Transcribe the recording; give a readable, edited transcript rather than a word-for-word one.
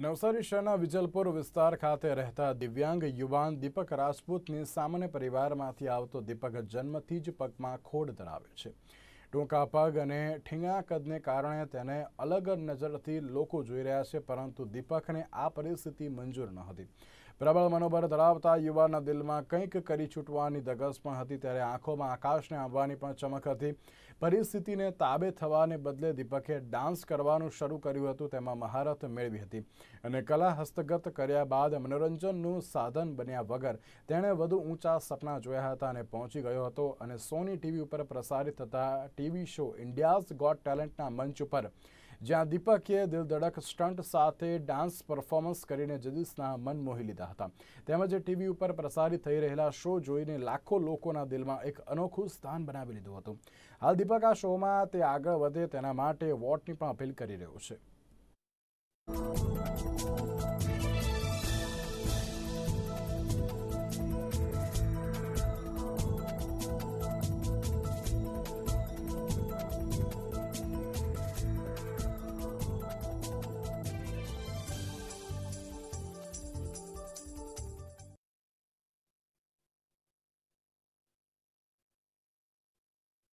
નવસારી શહેરના વિજલપુર વિસ્તાર ખાતે રહેતા દિવ્યાંગ યુવાન દીપક રાજપૂતની સામાન્ય પરિવારમાંથી આવતો દીપક જન્મથી જ પગમાં ખોડ ધરાવે છે। ટૂંકા પગ અને ઠીંગા કદને કારણે તેને અલગ નજરથી લોકો જોઈ રહ્યા છે, પરંતુ દીપકને આ પરિસ્થિતિ મંજૂર ન હતી। પ્રબળ મનોબળ ધરાવતા યુવાનના દિલમાં કંઈક કરી છૂટવાની ધગશ પણ હતી, ત્યારે આંખોમાં આકાશને આંબવાની પણ ચમક હતી। પરિસ્થિતિને તાબે થવાને બદલે દીપકે ડાન્સ કરવાનું શરૂ કર્યું હતું, તેમાં મહારત મેળવી હતી અને કલા હસ્તગત કર્યા બાદ મનોરંજનનું સાધન બન્યા વગર તેણે વધુ ઊંચા સપના જોયા હતા અને પહોંચી ગયો હતો। અને સોની TV ઉપર પ્રસારિત થતા TV શો ઇન્ડિયાઝ ગોટ ટેલેન્ટના મંચ ઉપર જ્યાં દીપકે દિલધડક સ્ટન્ટ સાથે ડાન્સ પરફોર્મન્સ કરીને જજીસના મન મોહી લીધા હતા, તેમજ TV ઉપર પ્રસારિત થઈ રહેલા શો જોઈને લાખો લોકોના દિલમાં એક અનોખું સ્થાન બનાવી લીધું હતું। હાલ દીપક આ શોમાં તે આગળ વધે તેના માટે વોટની પણ અપીલ કરી રહ્યો છે।